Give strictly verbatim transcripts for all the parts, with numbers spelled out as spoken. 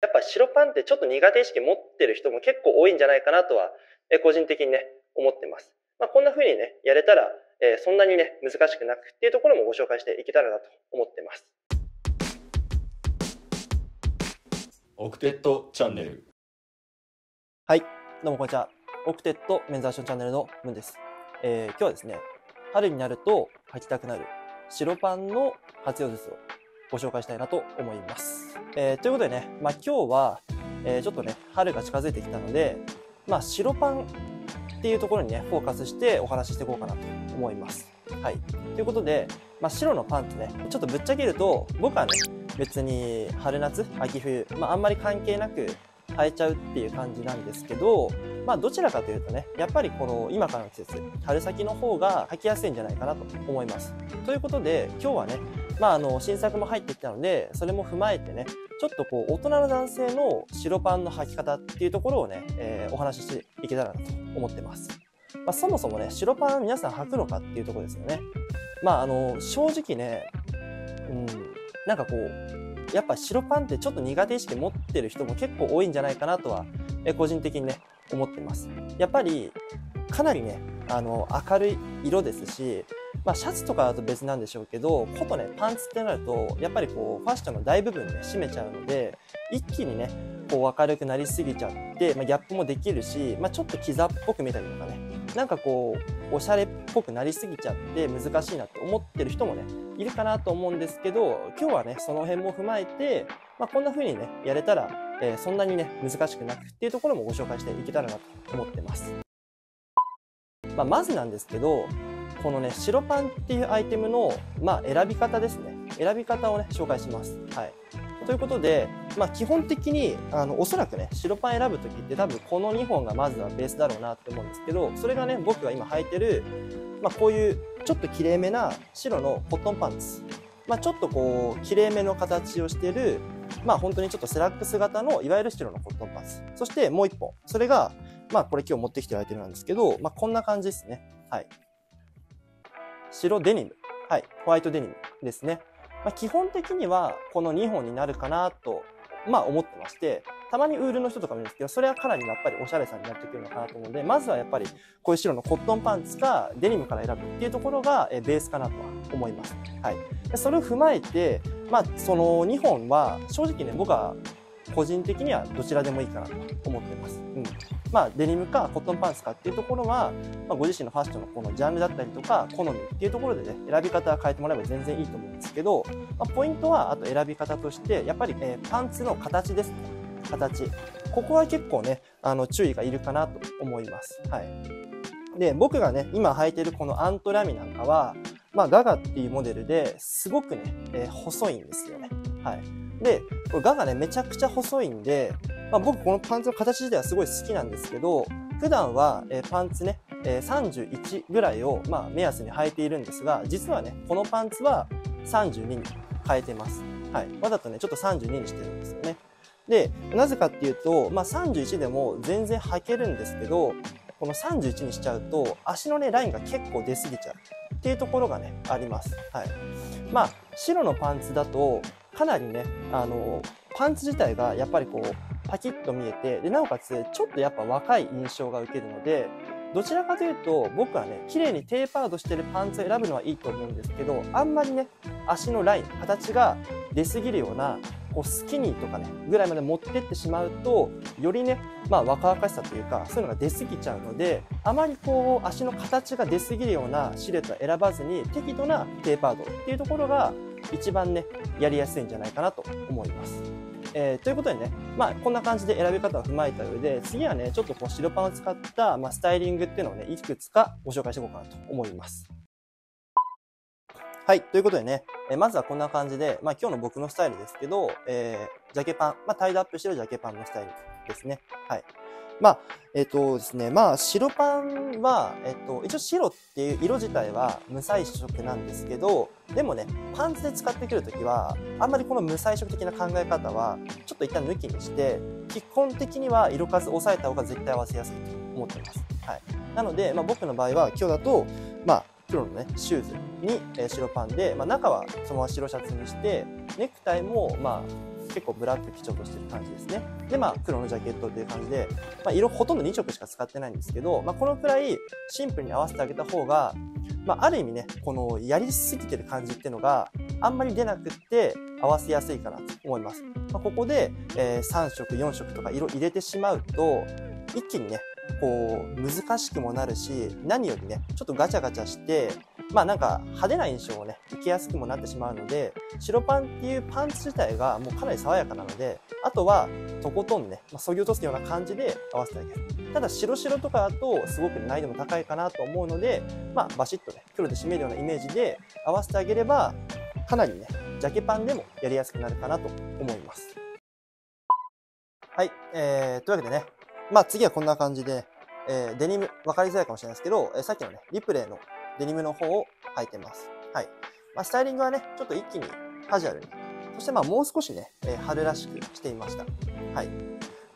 やっぱ白パンってちょっと苦手意識持ってる人も結構多いんじゃないかなとは個人的にね思ってます。まあ、こんな風にねやれたらそんなにね難しくなくっていうところもご紹介していけたらなと思ってます。オクテッドチャンネル。はい、どうもこんにちは。オクテッドメンズアクションチャンネルのムンです。えー、今日はですね、春になると履きたくなる白パンの活用術をご紹介したいなと思います。えー、ということでね、まあ、今日は、えー、ちょっとね春が近づいてきたので、まあ、白パンっていうところにねフォーカスしてお話ししていこうかなと思います。はい、ということで、まあ、白のパンツねちょっとぶっちゃけると僕はね別に春夏秋冬、まあ、あんまり関係なく履いちゃうっていう感じなんですけど、まあ、どちらかというとねやっぱりこの今からの季節春先の方が履きやすいんじゃないかなと思います。ということで今日はねまあ、あの新作も入ってきたのでそれも踏まえてねちょっとこう大人の男性の白パンの履き方っていうところをね、えー、お話ししていけたらなと思ってます。まあ、そもそもね白パン皆さん履くのかっていうところですよね。まああの正直ね、うん、なんかこうやっぱ白パンってちょっと苦手意識持ってる人も結構多いんじゃないかなとは、えー、個人的にね思ってます。やっぱりかなりねあの明るい色ですし。まあシャツとかだと別なんでしょうけどことねパンツってなるとやっぱりこうファッションの大部分で占めちゃうので一気にねこう明るくなりすぎちゃって、まあ、ギャップもできるし、まあ、ちょっとキザっぽく見たりとかねなんかこうおしゃれっぽくなりすぎちゃって難しいなって思ってる人もねいるかなと思うんですけど今日はねその辺も踏まえて、まあ、こんな風にねやれたら、えー、そんなにね難しくなくっていうところもご紹介していけたらなと思ってます。まあ、まずなんですけどこのね白パンっていうアイテムの、まあ、選び方ですね選び方をね紹介します。はい、ということで、まあ、基本的にあのおそらくね白パン選ぶ時って多分このにほんがまずはベースだろうなって思うんですけどそれがね僕が今履いてる、まあ、こういうちょっときれいめな白のコットンパンツ、まあ、ちょっとこうきれいめの形をしてる、まあ、本当にちょっとスラックス型のいわゆる白のコットンパンツそしてもういっぽんそれが、まあ、これ今日持ってきてるアイテムなんですけど、まあ、こんな感じですね。はい白デニム、はい、ホワイトデニムですね。まあ、基本的にはこのにほんになるかなと、まあ、思ってましてたまにウールの人とかもいるんですけどそれはかなりやっぱりおしゃれさになってくるのかなと思うのでまずはやっぱりこういう白のコットンパンツかデニムから選ぶっていうところがベースかなとは思います。はい、それを踏まえて、まあ、そのにほんは正直ね僕は個人的にはどちらでもいいかなと思ってます。うんまあ、デニムかコットンパンツかっていうところは、まあ、ご自身のファッションのこのジャンルだったりとか好みっていうところでね選び方変えてもらえば全然いいと思うんですけど、まあ、ポイントはあと選び方としてやっぱり、えー、パンツの形ですね形ここは結構ねあの注意がいるかなと思います。はい、で僕がね今履いてるこのアントラミなんかは、まあ、ガガっていうモデルですごくね、えー、細いんですよね。はい、でこれガガねめちゃくちゃ細いんでまあ僕このパンツの形自体はすごい好きなんですけど普段はパンツねさんじゅういちぐらいをまあ目安に履いているんですが実はねこのパンツはさんじゅうにに変えてます。はい、わざとねちょっとさんじゅうににしてるんですよね。でなぜかっていうと、まあ、さんじゅういちでも全然履けるんですけどこのさんじゅういちにしちゃうと足のねラインが結構出過ぎちゃうっていうところがねあります。はい、まあ白のパンツだとかなりねあのパンツ自体がやっぱりこうパキッと見えてでなおかつちょっとやっぱ若い印象が受けるのでどちらかというと僕はね綺麗にテーパードしてるパンツを選ぶのはいいと思うんですけどあんまりね足のライン形が出過ぎるようなこうスキニーとかねぐらいまで持ってってしまうとよりね、まあ、若々しさというかそういうのが出過ぎちゃうのであまりこう足の形が出過ぎるようなシルエットは選ばずに適度なテーパードっていうところが一番ねやりやすいんじゃないかなと思います。えー、ということでね、まあ、こんな感じで選び方を踏まえた上で次はねちょっとこう白パンを使った、まあ、スタイリングっていうのをねいくつかご紹介していこうかなと思います。はいということでね、えー、まずはこんな感じで、まあ、今日の僕のスタイルですけど、えー、ジャケパン、まあ、タイドアップしてるジャケパンのスタイルですね。はいまあえっとですねまあ白パンは、えっと、一応白っていう色自体は無彩色なんですけどでもねパンツで使ってくるときはあんまりこの無彩色的な考え方はちょっと一旦抜きにして基本的には色数抑えた方が絶対合わせやすいと思っています。はい、なので、まあ、僕の場合は今日だとまあ黒のねシューズに白パンで、まあ、中はそのまま白シャツにしてネクタイもまあ結構ブラック基調としてる感じですね。で、まあ黒のジャケットという感じで、まあ、色ほとんどにしょくしか使ってないんですけど、まあ、このくらいシンプルに合わせてあげた方が、まあ、ある意味ね、このやりすぎてる感じっていうのがあんまり出なくって合わせやすいかなと思います。まあ、ここで、えー、さんしょくよんしょくとか色入れてしまうと一気にねこう難しくもなるし、何よりねちょっとガチャガチャして、まあなんか派手な印象をね受けやすくもなってしまうので、白パンっていうパンツ自体がもうかなり爽やかなので、あとはとことんね、まあ、削ぎ落とすような感じで合わせてあげる。ただ白白とかだとすごく難易度も高いかなと思うので、まあバシッとね黒で締めるようなイメージで合わせてあげれば、かなりねジャケパンでもやりやすくなるかなと思います。はい、えー、というわけでね、まあ次はこんな感じで、えー、デニム、分かりづらいかもしれないですけど、えー、さっきのね、リプレイのデニムの方を履いてます。はい。まあスタイリングはね、ちょっと一気にカジュアルに。そしてまあもう少しね、えー、春らしくしてみました。はい。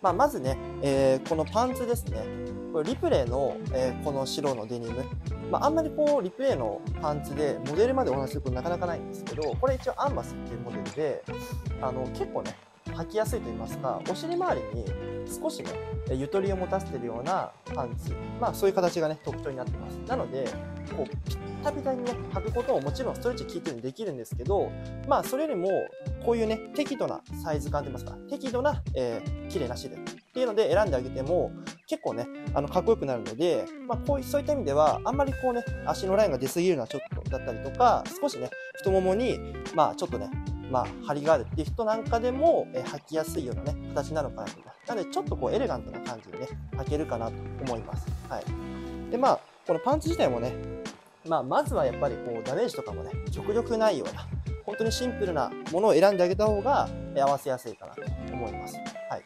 まあまずね、えー、このパンツですね。これリプレイの、えー、この白のデニム。まああんまりこう、リプレイのパンツで、モデルまでお話しすることなかなかないんですけど、これ一応アンバスっていうモデルで、あの、結構ね、履きやすいと言いますか、お尻周りに少しねゆとりを持たせているようなパンツ、まあそういう形がね特徴になってます。なのでこうピッタピタにね履くことももちろんストレッチ効いてるんでできるんですけど、まあそれよりもこういうね適度なサイズ感と言いますか、適度な、えー、綺麗なシルエットっていうので選んであげても結構ねあのかっこよくなるので、まあこういそういった意味ではあんまりこうね足のラインが出過ぎるのはちょっとだったりとか、少しね太ももにまあちょっとねまあ、張りがあるっていう人なんかでも、えー、履きやすいようなね形なのかなと思います。なのでちょっとこうエレガントな感じでね履けるかなと思います。はい、でまあこのパンツ自体もね、まあ、まずはやっぱりこうダメージとかもね極力ないような本当にシンプルなものを選んであげた方が、えー、合わせやすいかなと思います。はい、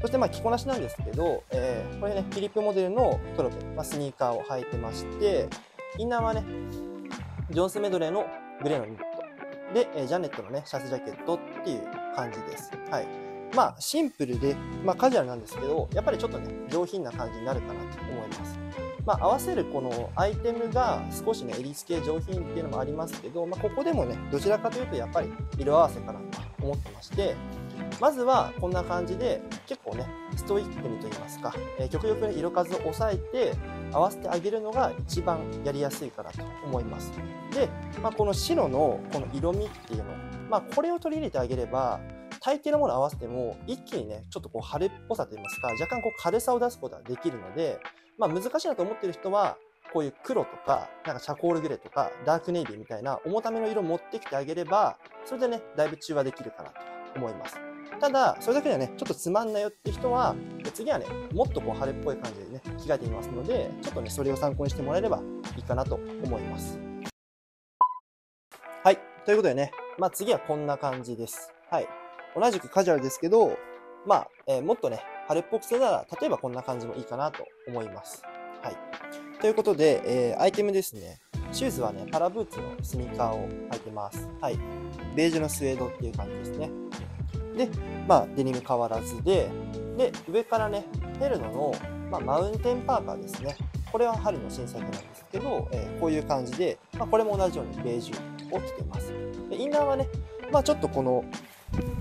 そしてまあ着こなしなんですけど、えー、これねフィリップモデルのトロップ、まあ、スニーカーを履いてまして、インナーはねジョンスメドレーのグレーのニットで、えー、ジャネットのね、シャツジャケットっていう感じです。はい。まあ、シンプルで、まあ、カジュアルなんですけど、やっぱりちょっとね、上品な感じになるかなと思います。まあ、合わせるこのアイテムが少しね、襟付け上品っていうのもありますけど、まあ、ここでもね、どちらかというと、やっぱり色合わせかなと思ってまして、まずはこんな感じで、結構ね、ストイックにと言いますか、えー、極力ね、色数を抑えて、合わせてあげるのが一番やりやすいかなと思います。で、まあ、この白のこの色味っていうの、まあ、これを取り入れてあげれば大抵のものを合わせても一気にねちょっとこう春っぽさといいますか、若干こう軽さを出すことができるので、まあ、難しいなと思っている人はこういう黒とか、なんかチャコールグレーとかダークネイビーみたいな重ための色を持ってきてあげれば、それでねだいぶ中和できるかなと思います。ただそれだけではねちょっとつまんないよって人は次はねもっとこう春っぽい感じでね着替えてみますので、ちょっとねそれを参考にしてもらえればいいかなと思います。はい。ということでね、まあ次はこんな感じです。はい。同じくカジュアルですけど、まあ、えー、もっとね、春っぽくするなら、例えばこんな感じもいいかなと思います。はい。ということで、えー、アイテムですね。シューズはね、パラブーツのスニーカーを履いてます。はい。ベージュのスウェードっていう感じですね。で、まあ、デニム変わらずで、で、上からね、ペルノの、まあ、マウンテンパーカーですね。これは春の新作なんですけど、えー、こういう感じで、まあ、これも同じようにベージュ。を着ています。で、インナーはね、まあ、ちょっとこの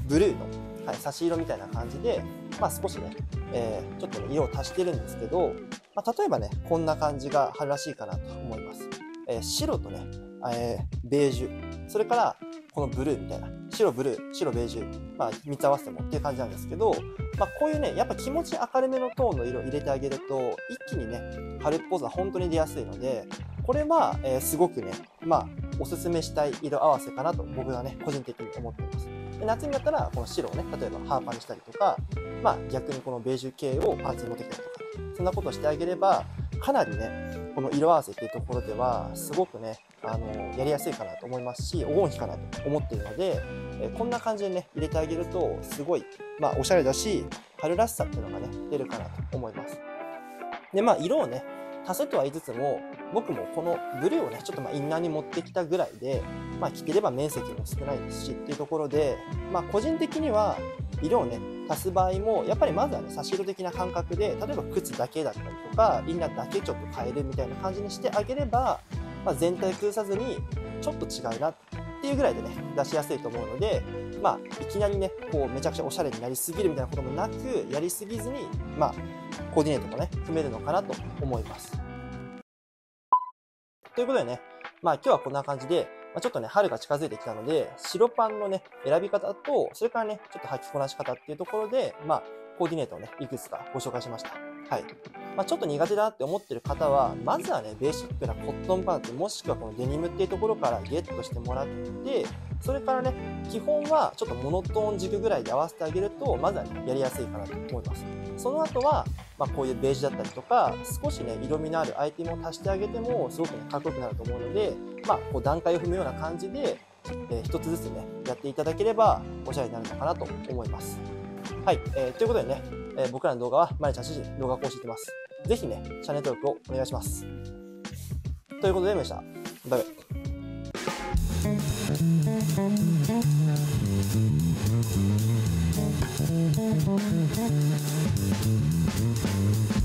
ブルーの、はい、差し色みたいな感じで、まあ、少しね、えー、ちょっと、ね、色を足してるんですけど、まあ、例えばねこんな感じが春らしいかなと思います。えー、白とね、えー、ベージュ、それからこのブルーみたいな、白ブルー白ベージュ、まあ、みっつ合わせてもっていう感じなんですけど、まあ、こういうねやっぱ気持ち明るめのトーンの色を入れてあげると一気にね春っぽさ本当に出やすいので、これは、えー、すごくね、まあ、おすすめしたい色合わせかなと僕はね、個人的に思っています。で、夏になったら、この白をね、例えばハーパンにしたりとか、まあ、逆にこのベージュ系をパンツに持ってきたりとか、そんなことをしてあげれば、かなりね、この色合わせっていうところでは、すごくね、あのー、やりやすいかなと思いますし、黄金比かなと思っているので、えー、こんな感じでね、入れてあげると、すごい、まあ、おしゃれだし、春らしさっていうのがね、出るかなと思います。で、まあ、色をね、足せとは言いつつも、僕もこのブルーをねちょっとまあインナーに持ってきたぐらいで、まあ、着てれば面積も少ないですしっていうところで、まあ、個人的には色をね足す場合もやっぱりまずはね差し色的な感覚で、例えば靴だけだったりとかインナーだけちょっと変えるみたいな感じにしてあげれば、まあ、全体崩さずにちょっと違うなっていうぐらいでね出しやすいと思うので、まあ、いきなりねこうめちゃくちゃおしゃれになりすぎるみたいなこともなく、やりすぎずに、まあ、コーディネートもね組めるのかなと思います。ということでね、まあ、今日はこんな感じで、まあ、ちょっとね春が近づいてきたので白パンのね選び方と、それからねちょっと履きこなし方っていうところで、まあ、コーディネートをねいくつかご紹介しました。はい、まあ、ちょっと苦手だって思ってる方は、まずはねベーシックなコットンパンツもしくはこのデニムっていうところからゲットしてもらって、それからね基本はちょっとモノトーン軸ぐらいで合わせてあげると、まずは、ね、やりやすいかなと思います。その後は、まあ、こういうベージュだったりとか少しね色味のあるアイテムを足してあげてもすごくねかっこよくなると思うので、まあ、こう段階を踏むような感じで、えー、一つずつねやっていただければおしゃれになるのかなと思います。はい、えー、ということでね、えー、僕らの動画はまりちゃん主人動画更新してます。ぜひねチャンネル登録をお願いします。ということででした。バイバイ。Thank you.